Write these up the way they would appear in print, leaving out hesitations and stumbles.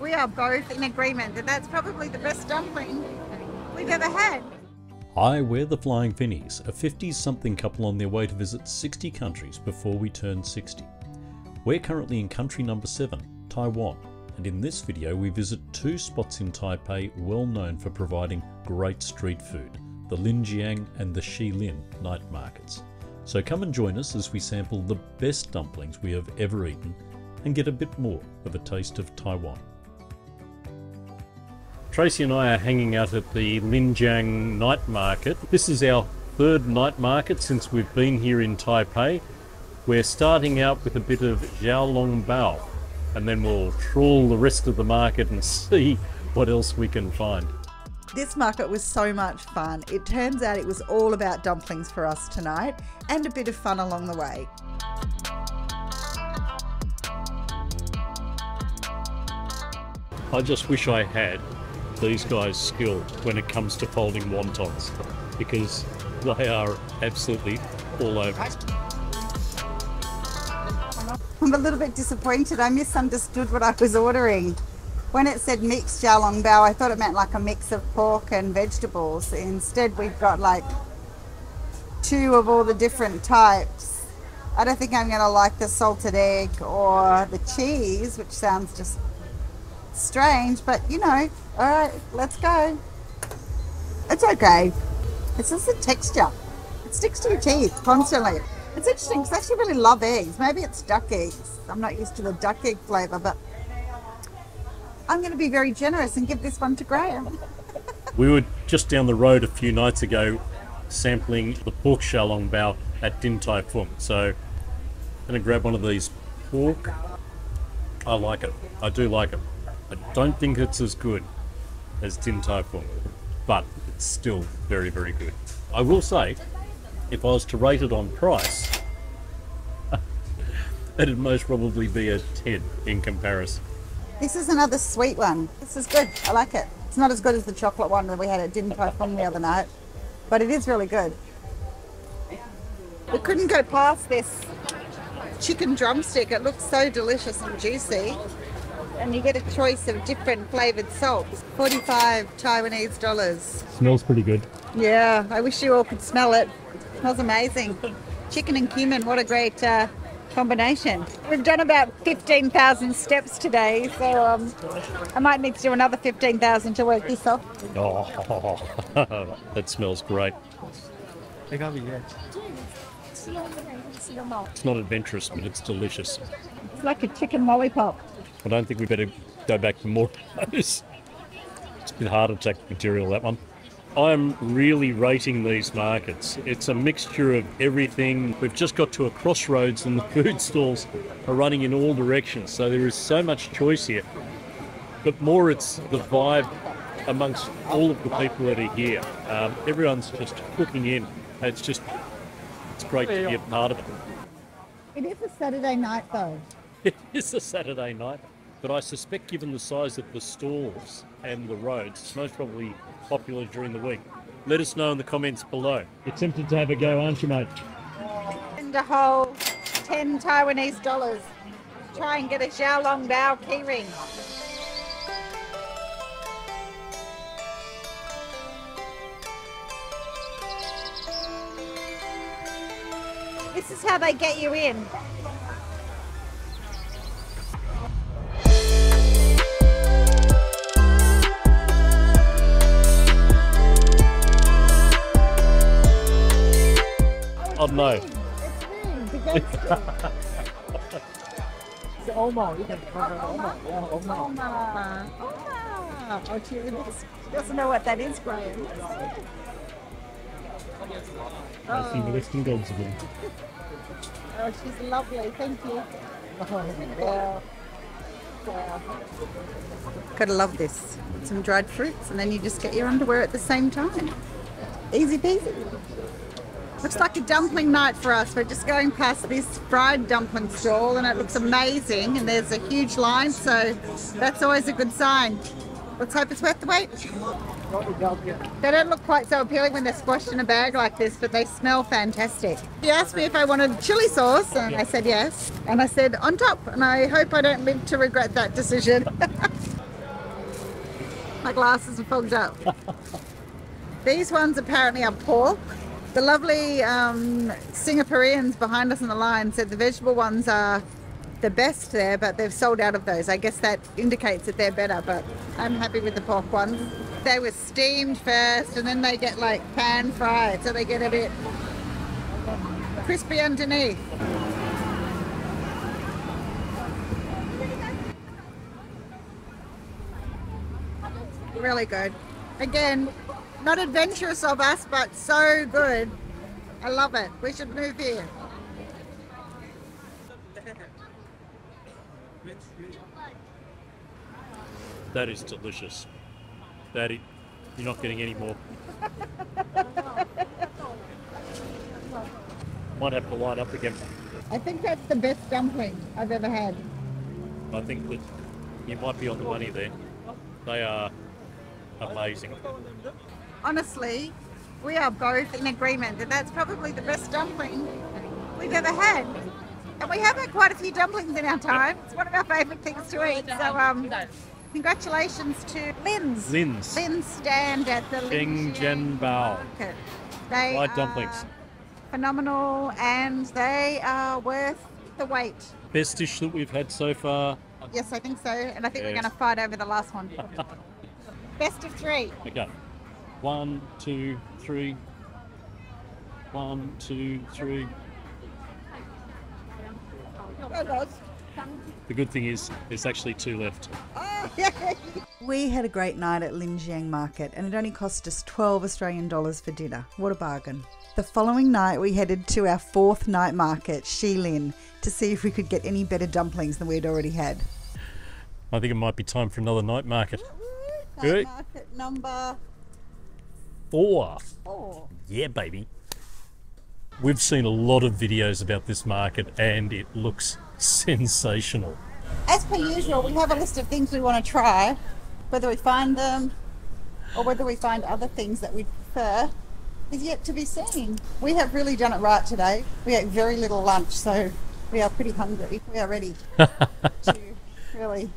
We are both in agreement that that's probably the best dumpling we've ever had. Hi, we're the Flying Finneys, a 50-something couple on their way to visit 60 countries before we turn 60. We're currently in country number 7, Taiwan, and in this video we visit two spots in Taipei well known for providing great street food, the Linjiang and the Shilin night markets. So come and join us as we sample the best dumplings we have ever eaten and get a bit more of a taste of Taiwan. Tracy and I are hanging out at the Linjiang night market. This is our third night market since we've been here in Taipei. We're starting out with a bit of Xiaolong Bao, and then we'll trawl the rest of the market and see what else we can find. This market was so much fun. It turns out it was all about dumplings for us tonight and a bit of fun along the way. I just wish I had these guys' skill when it comes to folding wontons, because they are absolutely all over us. I'm a little bit disappointed. I misunderstood what I was ordering. When it said mixed Xiaolong Bao, I thought it meant like a mix of pork and vegetables. Instead, we've got like two of all the different types. I don't think I'm going to like the salted egg or the cheese, which sounds just strange, but you know, alright, let's go. It's okay. It's just the texture. It sticks to your teeth constantly. It's interesting because I actually really love eggs. Maybe it's duck eggs. I'm not used to the duck egg flavour, but I'm going to be very generous and give this one to Graham. We were just down the road a few nights ago sampling the pork Xiaolong Bao at Din Tai Fung. So I'm going to grab one of these pork. I like it. I do like it. I don't think it's as good as Din Tai Fung, but it's still very, very good. I will say, if I was to rate it on price, it'd most probably be a 10 in comparison. This is another sweet one. This is good. I like it. It's not as good as the chocolate one that we had at Din Tai Fung the other night, but it is really good. We couldn't go past this chicken drumstick. It looks so delicious and juicy. And you get a choice of different flavoured salts. 45 Taiwanese dollars. Smells pretty good. Yeah, I wish you all could smell it. It smells amazing. Chicken and cumin, what a great combination. We've done about 15,000 steps today, so I might need to do another 15,000 to work this off. Oh, that smells great. It's not adventurous, but it's delicious. It's like a chicken lollipop. I don't think we better go back for more of those. It's a bit heart attack material, that one. I'm really rating these markets. It's a mixture of everything. We've just got to a crossroads and the food stalls are running in all directions, so there is so much choice here. But more, it's the vibe amongst all of the people that are here. Everyone's just hooking in. It's great to be a part of it. It is a Saturday night though. It is a Saturday night, but I suspect given the size of the stalls and the roads, it's most probably popular during the week. Let us know in the comments below. You're tempted to have a go, aren't you, mate? And a whole 10 Taiwanese dollars. Try and get a Xiaolong Bao keyring. This is how they get you in. Oh no. It's big. It's Oma. You can call her Oma. Yeah, Oma. Oma. Oma. Oh, she doesn't know what that is, Graham. I see the Western Gods again. Oh, she's lovely. Thank you. Wow. Gotta love this. Some dried fruits, and then you just get your underwear at the same time. Easy peasy. Looks like a dumpling night for us. We're just going past this fried dumpling stall and it looks amazing and there's a huge line, so that's always a good sign. Let's hope it's worth the wait. They don't look quite so appealing when they're squashed in a bag like this, but they smell fantastic. He asked me if I wanted chili sauce and I said yes. And I said on top, and I hope I don't live to regret that decision. My glasses are fogged up. These ones apparently are pork. The lovely Singaporeans behind us in the line said the vegetable ones are the best there, but they've sold out of those. I guess that indicates that they're better, but I'm happy with the pork ones. They were steamed first and then they get like pan fried, so they get a bit crispy underneath. Really good. Again, not adventurous of us, but so good. I love it. We should move here. That is delicious. That is, you're not getting any more. Might have to line up again. I think that's the best dumpling I've ever had. I think that you might be on the money there. They are amazing. Honestly, we are both in agreement that that's probably the best dumpling we've ever had. And we have had quite a few dumplings in our time. Yep. It's one of our favourite things to eat. So congratulations to Lin's. Lin's stand at the Linjiang market. They are dumplings. Phenomenal, and they are worth the wait. Best dish that we've had so far. Yes, I think so. And I think we're going to fight over the last one. Best of three. Okay. 1, 2, 3. 1, 2, 3. The good thing is, there's actually 2 left. Oh, yeah. We had a great night at Linjiang Market, and it only cost us 12 Australian dollars for dinner. What a bargain. The following night, we headed to our 4th night market, Shilin, to see if we could get any better dumplings than we'd already had. I think it might be time for another night market. Night market number 4. Yeah, baby. We've seen a lot of videos about this market and it looks sensational. As per usual, we have a list of things we want to try, whether we find them or whether we find other things that we prefer is yet to be seen. We have really done it right today. We ate very little lunch, so we are pretty hungry. We are ready to really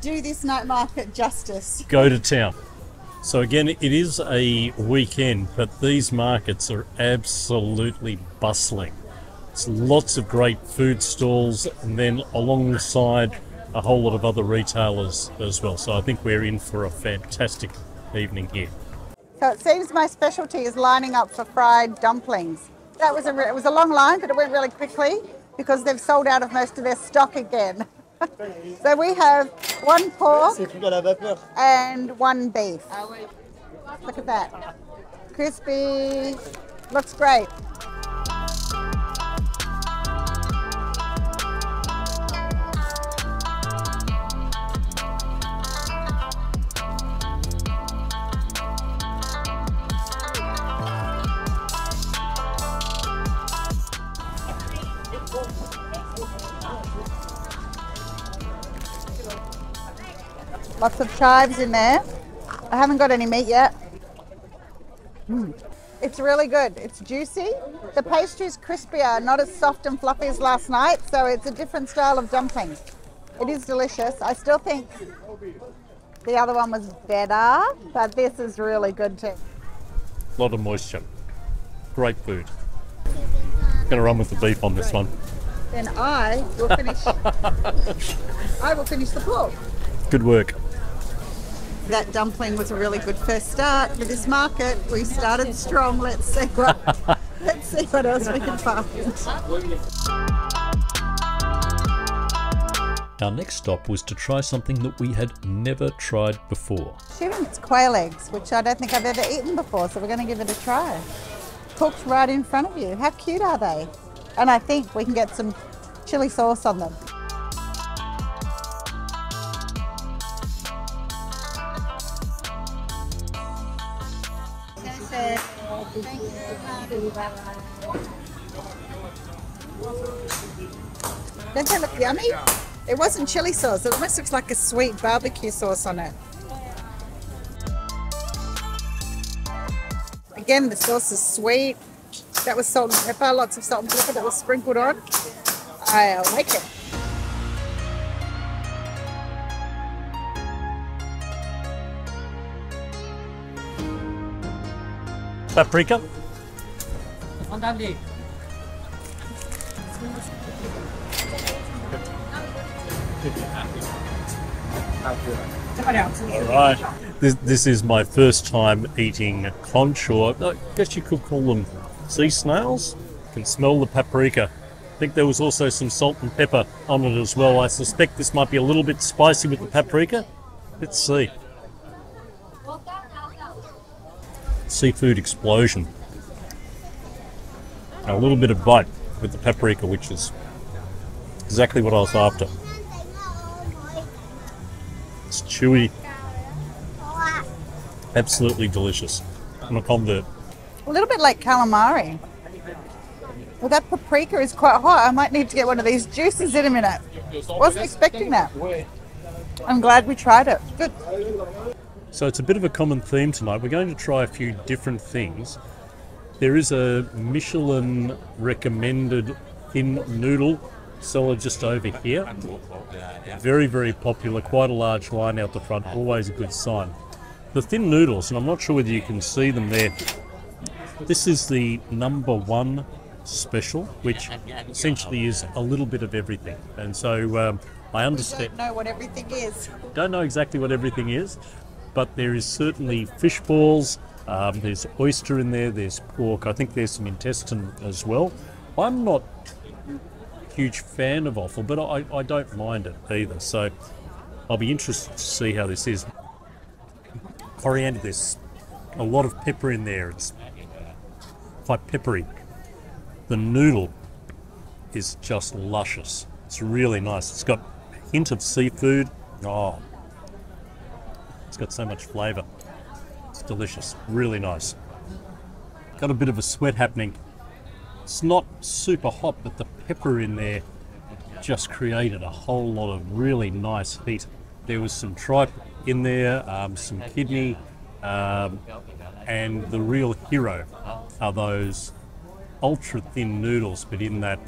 do this night market justice. Go to town. So again, it is a weekend, but these markets are absolutely bustling. It's lots of great food stalls and then alongside a whole lot of other retailers as well. So I think we're in for a fantastic evening here. So it seems my specialty is lining up for fried dumplings. That was it was a long line, but it went really quickly because they've sold out of most of their stock again. So we have 1 pork and 1 beef. Look at that. Crispy. Looks great. Lots of chives in there. I haven't got any meat yet. It's really good. It's juicy. The pastry's crispier, not as soft and fluffy as last night, so it's a different style of dumpling. It is delicious. I still think the other one was better, but this is really good too. A lot of moisture. Great food. I'm going to run with the beef on this one. Then I will finish. I will finish the pork. Good work. That dumpling was a really good first start for this market. We started strong. Let's see what else we can find. Our next stop was to try something that we had never tried before. It's quail eggs, which I don't think I've ever eaten before, so we're going to give it a try. Cooked right in front of you. How cute are they? And I think we can get some chili sauce on them. Thank you very much. Doesn't that look yummy? It wasn't chili sauce, it almost looks like a sweet barbecue sauce on it. Again, the sauce is sweet. That was salt and pepper, lots of salt and pepper that was sprinkled on. I like it. Paprika? Alright, this is my first time eating conch, or I guess you could call them sea snails. You can smell the paprika. I think there was also some salt and pepper on it as well. I suspect this might be a little bit spicy with the paprika. Let's see. Seafood explosion. A little bit of bite with the paprika, which is exactly what I was after. It's chewy. Absolutely delicious. I'm a convert. A little bit like calamari. Well, that paprika is quite hot. I might need to get one of these juices in a minute. Wasn't expecting that. I'm glad we tried it. Good. So it's a bit of a common theme tonight. We're going to try a few different things. There is a Michelin recommended thin noodle seller just over here. Very, very popular, quite a large line out the front, always a good sign. The thin noodles, and I'm not sure whether you can see them there, this is the #1 special, which essentially is a little bit of everything. And so I understand. We don't know what everything is. Don't know exactly what everything is, but there is certainly fish balls. There's oyster in there, there's pork, I think there's some intestine as well. I'm not a huge fan of offal, but I don't mind it either, so I'll be interested to see how this is. Coriander, there's a lot of pepper in there, it's quite peppery. The noodle is just luscious, it's really nice. It's got a hint of seafood, oh, it's got so much flavour. It's delicious, really nice. Got a bit of a sweat happening. It's not super hot, but the pepper in there just created a whole lot of really nice heat. There was some tripe in there, some kidney, and the real hero are those ultra thin noodles, but in that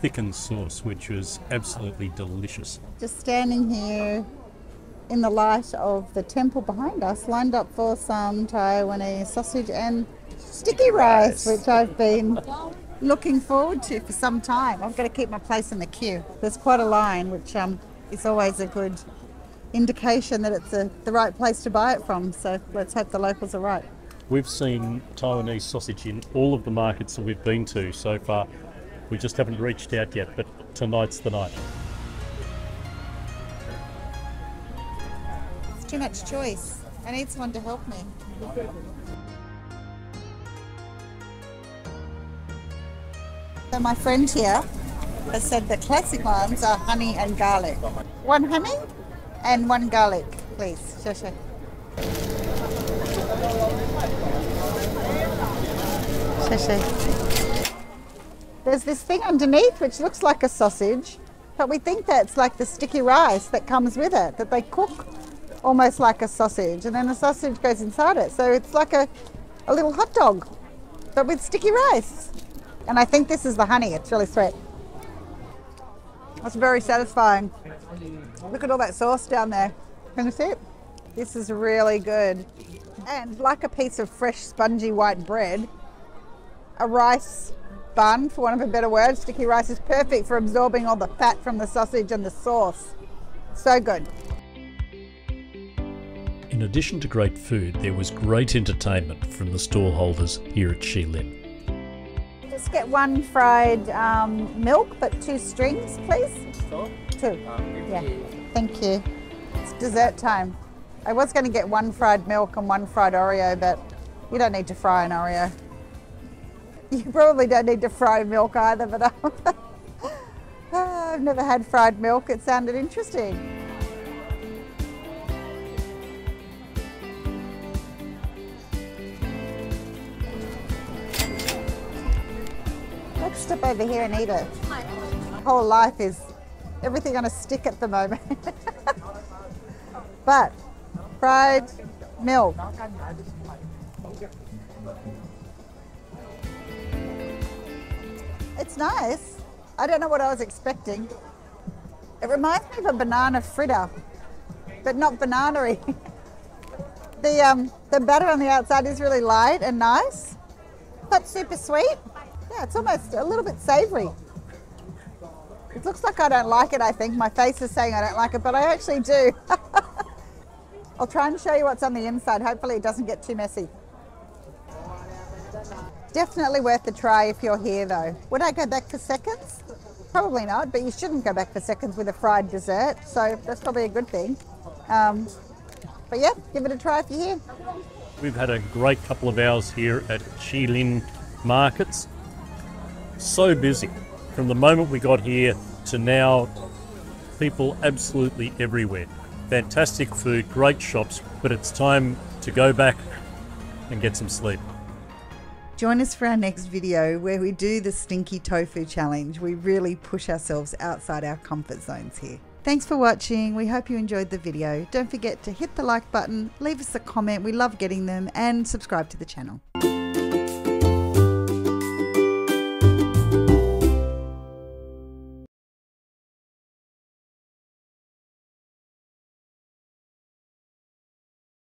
thickened sauce, which was absolutely delicious. Just standing here in the light of the temple behind us, lined up for some Taiwanese sausage and sticky rice, which I've been looking forward to for some time. I've got to keep my place in the queue. There's quite a line, which is always a good indication that it's the right place to buy it from, so let's hope the locals are right. We've seen Taiwanese sausage in all of the markets that we've been to so far. We just haven't reached out yet, but tonight's the night. Too much choice. I need someone to help me. So my friend here has said the classic ones are honey and garlic. One honey and one garlic, please. Sure, sure. Sure, sure. There's this thing underneath which looks like a sausage, but we think that's like the sticky rice that comes with it, that they cook almost like a sausage, and then the sausage goes inside it. So it's like a little hot dog, but with sticky rice. And I think this is the honey, it's really sweet. That's very satisfying. Look at all that sauce down there. Can you see it? This is really good. And like a piece of fresh, spongy white bread, a rice bun, for want of a better word, sticky rice is perfect for absorbing all the fat from the sausage and the sauce. So good. In addition to great food, there was great entertainment from the stallholders here at Shilin. Just get one fried milk, but 2 strings, please. Sure. 2. Yeah. Thank you. It's dessert time. I was going to get 1 fried milk and 1 fried Oreo, but you don't need to fry an Oreo. You probably don't need to fry milk either, but I've never had fried milk. It sounded interesting. Step over here and eat it. Whole life is everything on a stick at the moment. But fried milk. It's nice. I don't know what I was expecting. It reminds me of a banana fritter, but not banana-y. The batter on the outside is really light and nice. Not super sweet. Yeah, it's almost a little bit savoury. It looks like I don't like it, I think. My face is saying I don't like it, but I actually do. I'll try and show you what's on the inside. Hopefully it doesn't get too messy. Definitely worth a try if you're here though. Would I go back for seconds? Probably not, but you shouldn't go back for seconds with a fried dessert. So that's probably a good thing. But yeah, give it a try if you're here. We've had a great couple of hours here at Shilin markets. So busy. From the moment we got here to now, people absolutely everywhere. Fantastic food, great shops, but it's time to go back and get some sleep. Join us for our next video where we do the stinky tofu challenge. We really push ourselves outside our comfort zones here. Thanks for watching. We hope you enjoyed the video. Don't forget to hit the like button, leave us a comment. We love getting them, and subscribe to the channel.